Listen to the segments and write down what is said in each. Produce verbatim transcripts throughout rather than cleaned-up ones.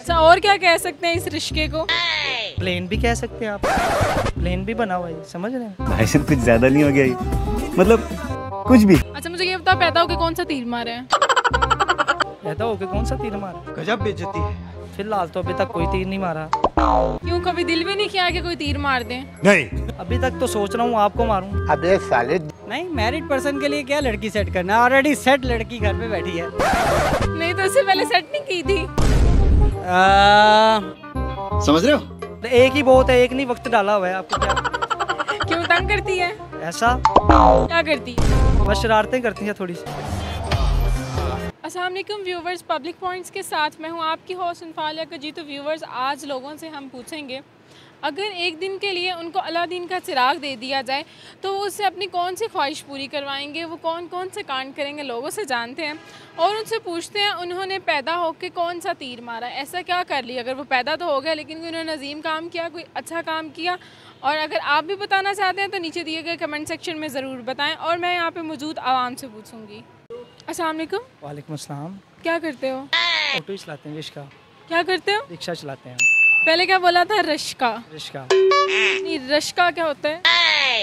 अच्छा, और क्या कह सकते हैं इस रिश्ते को? प्लेन भी कह सकते हैं आप, प्लेन भी बना हुआ है, समझ रहे हैं भाई साहब? कुछ ज्यादा नहीं हो गया ये, मतलब कुछ भी। अच्छा मुझे ये बताओ, पैदा होके कौन सा तीर मारे हैं? पैदा होके कौन सा तीर मारा? गजब बेइज्जती है। फिलहाल तो अभी तक कोई तीर नहीं मारा। क्यों, कभी दिल भी नहीं किया कि कोई तीर मार दे? नहीं, अभी तक तो सोच रहा हूँ आपको मारूं। अबे साले, नहीं, मैरिड पर्सन के लिए क्या लड़की सेट करना, ऑलरेडी सेट लड़की घर पे बैठी है। नहीं तो इससे पहले सेट नहीं की थी। आ... समझ रहे हो? एक ही बहुत है, एक नहीं वक्त डाला हुआ है आपको। क्या क्यों तंग करती है? ऐसा क्या करती है? बस शरारतें करती है थोड़ी सी। अस्सलाम वालेकुम व्यूवर्स, पब्लिक पॉइंट्स के साथ मैं हूं आपकी होस्ट उनफालिया काजी। तो व्यूवर्स, आज लोगों से हम पूछेंगे अगर एक दिन के लिए उनको अलादीन का चिराग दे दिया जाए तो वो उससे अपनी कौन सी ख्वाहिश पूरी करवाएंगे, वो कौन कौन से कांड करेंगे। लोगों से जानते हैं और उनसे पूछते हैं उन्होंने पैदा होकर कौन सा तीर मारा, ऐसा क्या कर लिया। अगर वो पैदा तो हो गया लेकिन उन्होंने अजीम काम किया, कोई अच्छा काम किया। और अगर आप भी बताना चाहते हैं तो नीचे दिए गए कमेंट सेक्शन में ज़रूर बताएँ, और मैं यहाँ पर मौजूद आवाम से पूछूँगी। अस्सलाम वालेकुम। वालेकुम अस्सलाम। क्या करते हो? ऑटो चलाते हैं। रिश्का। क्या करते हो? रिक्शा चलाते हैं। पहले क्या बोला था? रिश्का। रिश्का नहीं, रिश्का क्या होता है?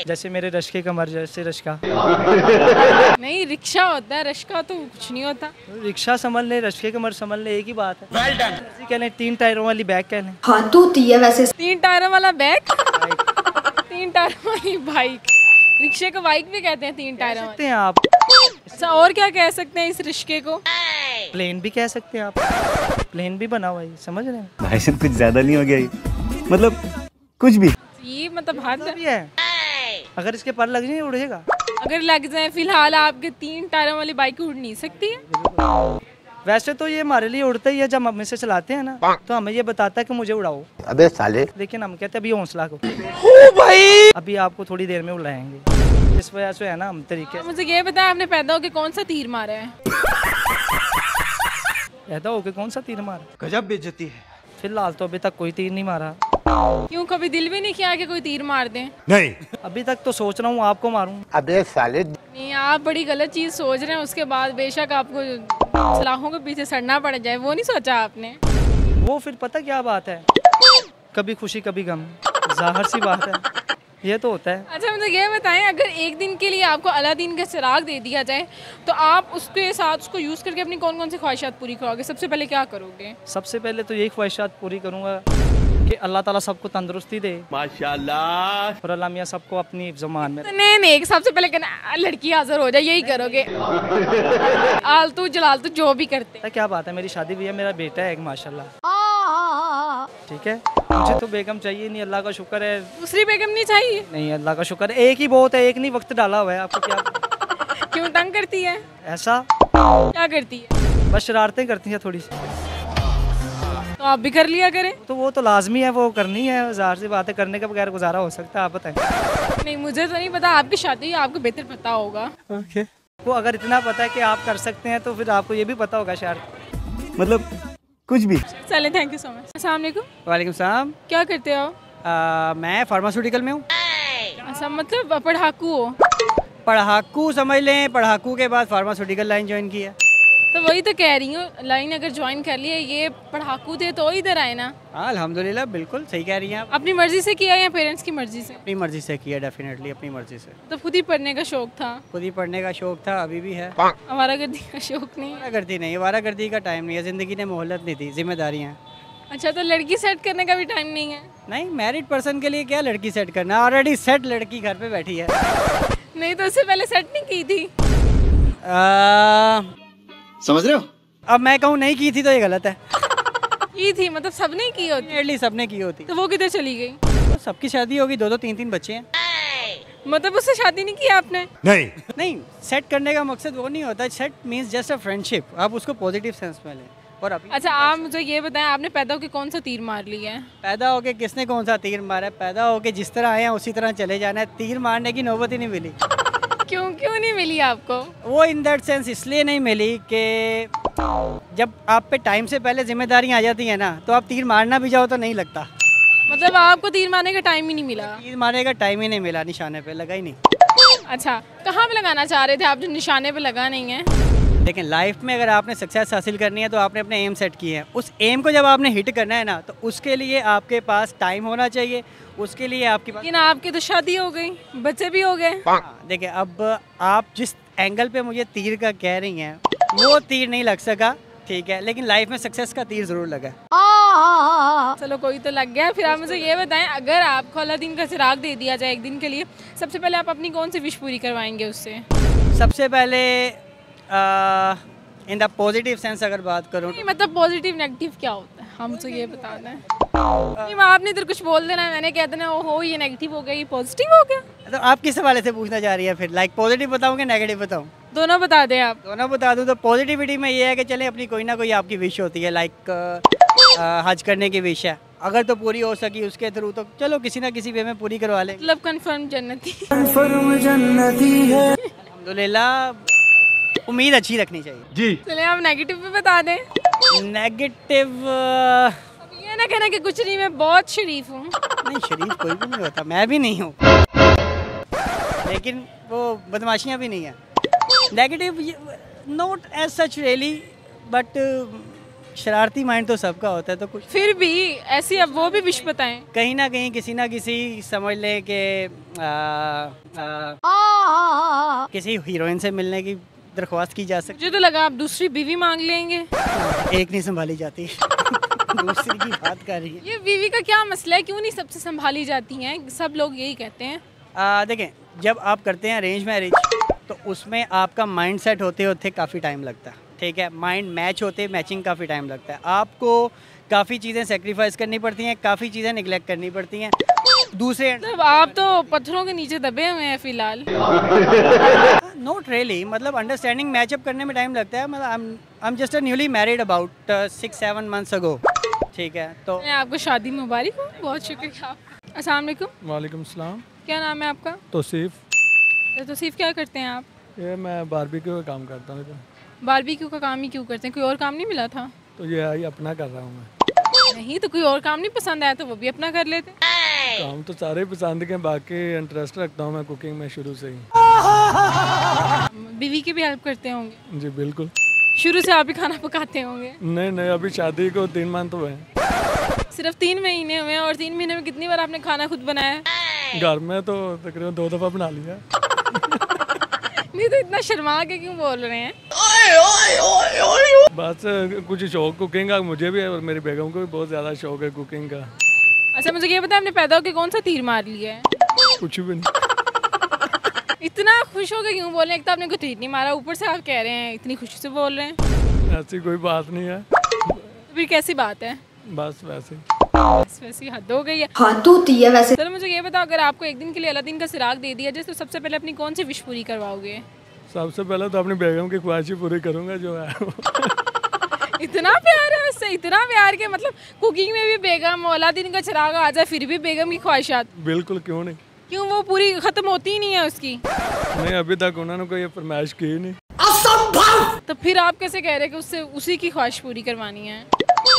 जैसे मेरे रश्के कमर जैसे रिश्का। नहीं, रिक्शा होता है, रिश्का तो कुछ नहीं होता। रिक्शा समझ ले, रश्के कमर समझ ले, एक ही बात है। well done. कह लें तीन टायरों वाली बैग कह लें। हाँ तो होती है वैसे। तीन टायरों वाला बैग, तीन टायरों वाली बाइक। रिक्शे को बाइक भी कहते हैं, तीन टायरों वाली। आप अच्छा, और क्या कह सकते हैं इस रिश्ते को? प्लेन भी कह सकते हैं आप, प्लेन भी बना हुआ है, समझ रहे हैं भाई साहब? कुछ ज्यादा नहीं हो गया ये, मतलब कुछ भी। ये मतलब हाथ भी है, अगर इसके पर लग जाए उड़ेगा। अगर लग जाए, फिलहाल आपके तीन टायरों वाली बाइक उड़ नहीं सकती है। वैसे तो ये हमारे लिए उड़ता ही है, जब हम इसे चलाते हैं ना तो हमें ये बताता है कि मुझे उड़ाओ। अबे साले, लेकिन हम कहते हैं अभी हौसला करो भाई, अभी आपको थोड़ी देर में उड़ाएंगे, इस वजह से है ना हम तरीके। मुझे ये बताया आपने पैदा होके कौन सा तीर मारा है? पैदा होके कौन सा तीर मारा? गजब बेइज्जती है। फिलहाल तो अभी तक कोई तीर नहीं मारा। क्यों, कभी दिल भी नहीं किया कि कोई तीर मार दे? नहीं, अभी तक तो सोच रहा हूँ आपको मारूं। अबे साले, नहीं, आप बड़ी गलत चीज सोच रहे हैं, उसके बाद बेशक आपको सलाखों के पीछे सड़ना पड़ जाए, वो नहीं सोचा आपने। वो फिर पता क्या बात है, कभी खुशी कभी गम, जाहिर सी बात है, ये तो होता है। अच्छा मुझे ये बताएं, अगर एक दिन के लिए आपको अलादीन का चिराग दे दिया जाए तो आप उसके साथ उसको यूज़ करके अपनी कौन कौन सी ख्वाहिशात पूरी करोगे? सबसे पहले क्या करोगे? सबसे पहले तो यही ख्वाहिशात पूरी करूँगा कि अल्लाह ताला सबको तंदुरुस्ती दे माशाल्लाह, और अल्लाह मियाँ सबको अपनी ज़ुबान में। नहीं नहीं, सबसे पहले कहना लड़की हाजिर हो जाए, यही करोगे? आलतू जलालतू जो भी करते। क्या बात है, मेरी शादी हुई है, मेरा बेटा है माशाल्लाह, ठीक है। मुझे तो बेगम चाहिए नहीं, अल्लाह का शुक्र है। दूसरी बेगम नहीं चाहिए? नहीं, अल्लाह का शुक्र है, एक ही बहुत है, एक नहीं वक्त डाला हुआ है आपको। क्या क्यों तंग करती है? ऐसा क्या करती है? बस शरारतें करती है थोड़ी सी। तो आप भी कर लिया करें। तो वो तो लाजमी है, वो करनी है, ज़ाहिर सी बातें, करने के बगैर गुजारा हो सकता है। आप बताएं। नहीं, मुझे तो नहीं पता, आपकी शादी आपको बेहतर पता होगा। वो अगर इतना पता है कि आप कर सकते हैं तो फिर आपको ये भी पता होगा शायद, मतलब कुछ भी। चले, थैंक यू सो मच। अस्सलाम वालेकुम। वालेकुम सलाम। क्या करते हो? आ, मैं फार्मास्यूटिकल में हूँ। अच्छा, मतलब पढ़ाकू हो? पढ़ाकू समझ लें, पढ़ाकू के बाद फार्मास्यूटिकल लाइन ज्वाइन की है। तो वही तो कह रही हूँ, लाइन अगर ज्वाइन कर ली है, ये पढ़ाकू थे तो इधर आए ना। हाँ अल्हम्दुलिल्लाह, बिल्कुल सही कह रही हैं आप। अपनी मर्जी से किया या पेरेंट्स की मर्जी से? अपनी मर्जी से किया, डेफिनेटली अपनी मर्जी से। तो खुद ही पढ़ने का शौक था? खुद ही पढ़ने का शौक था, अभी भी है। आवारागर्दी का शौक नहीं? आवारागर्दी नहीं, आवारागर्दी का टाइम नहीं है, जिंदगी ने मोहलत नहीं दी, जिम्मेदारियाँ। अच्छा, तो लड़की सेट करने का भी टाइम नहीं है? नहीं, मैरिड पर्सन के लिए क्या लड़की सेट करना, ऑलरेडी सेट लड़की घर पे बैठी है। नहीं तो उससे पहले सेट नहीं की थी, समझ रहे हो? अब मैं कहूँ नहीं की थी तो ये गलत है। की थी मतलब सबने की होती, एटली सबने की होती। तो वो किधर चली गई? तो सबकी शादी होगी, दो दो तीन तीन बच्चे हैं। मतलब उससे शादी नहीं की आपने? नहीं नहीं, सेट करने का मकसद वो नहीं होता, set means just a friendship, आप उसको पॉजिटिव सेंस में लें। और अभी अच्छा, आप मुझे ये बताएं, आपने पैदा होके कौन सा तीर मार लिया है? पैदा होके किसने कौन सा तीर मारा है? पैदा होके जिस तरह आए हैं उसी तरह चले जाना है, तीर मारने की नौबत ही नहीं मिली। क्यों क्यों नहीं मिली आपको? वो इन दैट सेंस इसलिए नहीं मिली कि जब आप पे टाइम से पहले जिम्मेदारियां आ जाती हैं ना, तो आप तीर मारना भी जाओ तो नहीं लगता। मतलब आपको तीर मारने का टाइम ही नहीं मिला? तीर मारने का टाइम ही नहीं मिला, निशाने पे लगा ही नहीं। अच्छा, कहाँ पे लगाना चाह रहे थे आप जो निशाने पे लगा नहीं है? देखें, लाइफ में अगर आपने सक्सेस हासिल करनी है तो आपने अपने एम सेट किए हैं, उस एम को जब आपने हिट करना है ना तो उसके लिए आपके पास टाइम होना चाहिए, उसके लिए आपके पास। लेकिन आपकी तो शादी हो गई, बच्चे भी हो गए। देखिए, अब आप जिस एंगल पे मुझे तीर का कह रही हैं वो तीर नहीं लग सका, ठीक है, लेकिन लाइफ में सक्सेस का तीर जरूर लगा। चलो कोई तो लग गया। फिर आप मुझे ये बताएं, अगर आपको अलादीन का चिराग दे दिया जाए एक दिन के लिए, सबसे पहले आप अपनी कौन सी विश पूरी करवाएंगे उससे? सबसे पहले इन द पॉजिटिव सेंस अगर बात करूँ, मतलब पॉजिटिव नेगेटिव क्या होता है हम तो ये बताना है। आपने इधर कुछ बोल देना, मैंने कह देना ओहो ये नेगेटिव हो गया ये पॉजिटिव हो गया। तो आप किस हवाले से पूछना चाह रही है फिर, लाइक पॉजिटिव बताऊँ कि नेगेटिव बताऊँ? दोनों बता दें आप। दोनों बता दूं तो पॉजिटिविटी में ये है कि चले अपनी कोई ना कोई आपकी विश होती है, लाइक हज करने की विश है, अगर तो पूरी हो सकी उसके थ्रू तो चलो किसी ना किसी वे में पूरी करवा लें। मतलब कंफर्म जन्नती कंफर्म जन्नती है। अल्हम्दुलिल्लाह, उम्मीद अच्छी रखनी चाहिए जी। चले आप नेगेटिव भी बता दें। नेगेटिव ये ना कहना कि कुछ नहीं मैं बहुत शरीफ हूँ। नहीं, शरीफ कोई भी नहीं होता, मैं भी नहीं हूँ, लेकिन वो बदमाशियाँ भी नहीं है। Negative not as such really, but शरारती माइंड तो सबका होता है, तो कुछ फिर भी ऐसी अब वो भी विश बताएं। कहीं ना कहीं किसी ना किसी, समझ लें कि किसी हीरोइन से मिलने की दरख्वास्त की जा सकती है। मुझे तो लगा आप दूसरी बीवी मांग लेंगे। एक नहीं संभाली जाती दूसरी की बात कर रही है। ये बीवी का क्या मसला है, क्यों नहीं सबसे संभाली जाती है? सब लोग यही कहते हैं। देखें, जब आप करते हैं अरेंज मैरिज तो उसमें आपका माइंड सेट होते होते काफ़ी टाइम लगता है, ठीक है, माइंड मैच होते मैचिंग काफ़ी टाइम लगता है, आपको काफ़ी चीज़ें सेक्रीफाइस करनी पड़ती हैं, काफ़ी चीज़ें निगलेक्ट करनी पड़ती हैं। दूसरे मतलब आप तो पत्थरों के नीचे दबे हुए हैं फिलहाल। नॉट रियली, मतलब अंडरस्टैंडिंग मैचअप करने में टाइम लगता है। मतलब I am just newly married about six seven months ago, ठीक है। तो आपको शादी मुबारक हो, बहुत शुक्रिया। अस्सलाम वालेकुम। वालेकुम सलाम। क्या नाम है आपका? तौसीफ। तो सिर्फ क्या करते हैं आप? ये मैं बारबेक्यू का काम करता हूँ। बारबेक्यू का काम ही क्यों करते हैं, कोई और काम नहीं मिला था? तो ये आई अपना कर रहा हूँ मैं। नहीं तो कोई और काम नहीं पसंद आया तो वो भी अपना कर लेते? काम तो सारे पसंद के, बाकी इंटरेस्ट रखता हूँ मैं कुकिंग में शुरू से ही। बीवी की भी हेल्प करते होंगे? जी बिल्कुल। शुरू से आप ही खाना पकाते होंगे? नहीं नहीं, अभी शादी को तीन मंथ हुए हैं। सिर्फ तीन महीने हुए हैं, और तीन महीने में कितनी बार आपने खाना खुद बनाया? घर में तो तकरीबन दो दफा बना लिया। नहीं तो इतना शर्मा के क्यों बोल रहे हैं? बस कुछ शौक कुकिंग का मुझे भी है, और मेरी बेगम को भी बहुत ज्यादा शौक है कुकिंग का। अच्छा मुझे ये बताया, आपने पैदा होके कौन सा तीर मार लिया है? कुछ भी नहीं। इतना खुश होकर क्यों बोल रहे हैं? एक तो आपने कोई तीर नहीं मारा, ऊपर से आप कह रहे हैं इतनी खुशी से बोल रहे हैं। ऐसी कोई बात नहीं है। तो फिर कैसी बात है? बस वैसे वैसी हद हो गई है। हाँ तो है वैसे। चलो मुझे ये बताओ, अगर आपको एक दिन के लिए अलादीन का चिराग दे दिया जाए तो सबसे पहले अपनी कौन सी विश पूरी करवाओगे? सबसे पहले तो अपनी बेगम की ख्वाहिश पूरी करूंगा जो है। इतना प्यार है उससे, इतना प्यार के मतलब कुकिंग में भी बेगम, अलादीन का चिराग आ जाए फिर भी बेगम की ख्वाहिशात। बिल्कुल, क्यों नहीं, क्यों वो पूरी खत्म होती ही नहीं है उसकी? नहीं, अभी तक उन्होंने कोई फरमाइश की नहीं। तो फिर आप कैसे कह रहे कि उससे उसी की ख्वाहिश पूरी करवानी है?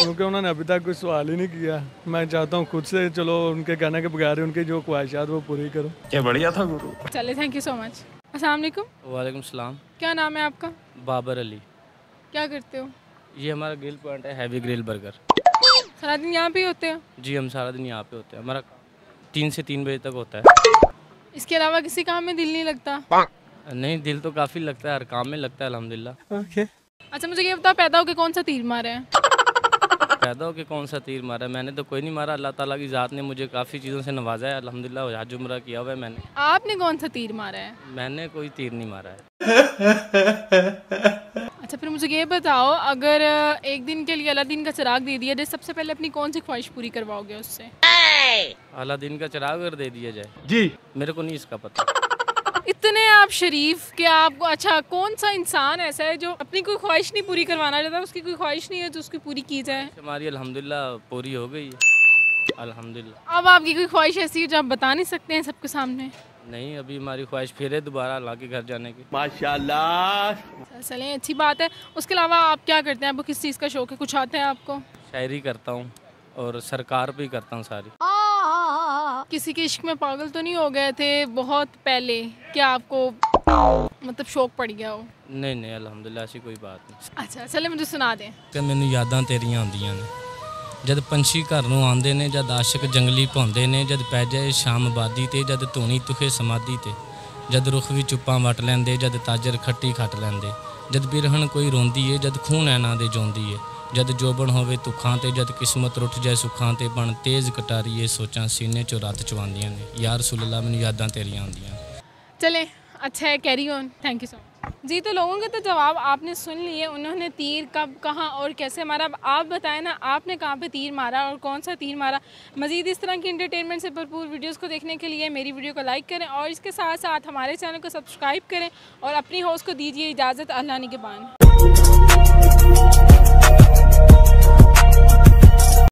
क्योंकि उन्होंने अभी तक कोई सवाल ही नहीं किया। मैं चाहता हूँ खुद से, चलो उनके कहने के बगैर उनकी जो ख्वाहिशात वो पूरी करो। क्या बढ़िया था गुरु। चले, थैंक यू सो मच। अस्सलाम वालेकुम। वालेकुम सलाम। क्या नाम है आपका? बाबर अली। क्या करते हो? ये हमारा ग्रिल पॉइंट है, हैवी ग्रिल बर्गर। सारा दिन यहाँ पे होते हो? जी हम सारा दिन यहाँ पे होते हैं, हमारा तीन से तीन बजे तक होता है। इसके अलावा किसी काम में दिल नहीं लगता? नहीं, दिल तो काफ़ी लगता है, हर काम में लगता है अल्हम्दुलिल्लाह। ओके। अच्छा मुझे ये बताओ, पैदा होके कौन सा तीर मारा है? पैदा हो कि कौन सा तीर मारा? मैंने तो कोई नहीं मारा, अल्लाह ताला की ज़ात ने मुझे काफ़ी चीज़ों से नवाजा है अल्हम्दुलिल्लाह, हज उमरा किया हुआ है मैंने। आपने कौन सा तीर मारा है? मैंने कोई तीर नहीं मारा है। अच्छा फिर मुझे ये बताओ, अगर एक दिन के लिए अलादीन का चिराग दे दिया जाए सबसे पहले अपनी कौन सी ख्वाहिश पूरी करवाओगे उससे? अलादीन का चिराग अगर दे दिया जाए? जी। मेरे को नहीं इसका पता। इतने आप शरीफ के आपको। अच्छा कौन सा इंसान ऐसा है जो अपनी कोई ख्वाहिश नहीं पूरी करवाना चाहता, उसकी कोई ख्वाहिश नहीं है तो उसकी पूरी की जाए? हमारी अल्हम्दुलिल्लाह पूरी हो गई है अल्हम्दुलिल्लाह। अब आपकी कोई ख्वाहिश ऐसी है जो आप बता नहीं सकते हैं सबके सामने? नहीं, अभी हमारी ख्वाहिश फिर है दोबारा अल्लाह के घर जाने की। माशाल्लाह, चलें अच्छी बात है। उसके अलावा आप क्या करते हैं, आपको किस चीज़ का शौक है, कुछ आता है आपको? शायरी करता हूँ और सरकार भी करता हूँ सारी। किसी के इश्क में पागल तो नहीं हो गए थे बहुत पहले? क्या आपको मतलब शौक पड़ गया हो? नहीं नहीं अलहमदुल्ला ऐसी कोई बात नहीं। अच्छा चले मुझे सुना दें। कि मैनू यादा तेरिया आंदिया ने जद पंछी घर नूं आंदे ने, जद आशिक जंगली पांदे ने, जद पै जाए शाम आबादी ते, जद धोनी तुखे समाधि ते, जद रुख भी चुप्पा वट लैंदे, जद ताजर खट्टी खट लैंदे, जद बिरहन कोई रोंदी है, जद खून ऐना दे जोंदी है, जद जोबन होवे तुखां ते, जद किस्मत रुठ जाए सुखां ते, बन तेज कटारीए सोचां सीने चो रत चवांदियां ने, यार रसूलल्लाह मैनू यादां तेरियां आंदियां। चले अच्छा है, carry on, thank you so much जी। तो लोगों के तो जवाब आपने सुन लिए, उन्होंने तीर कब कहाँ और कैसे मारा। अब आप बताएं ना, आपने कहाँ पे तीर मारा और कौन सा तीर मारा। मज़ीद इस तरह की इंटरटेनमेंट से भरपूर वीडियोस को देखने के लिए मेरी वीडियो को लाइक करें और इसके साथ साथ हमारे चैनल को सब्सक्राइब करें और अपनी होस्ट को दीजिए इजाज़त अल्लाह निगहबान।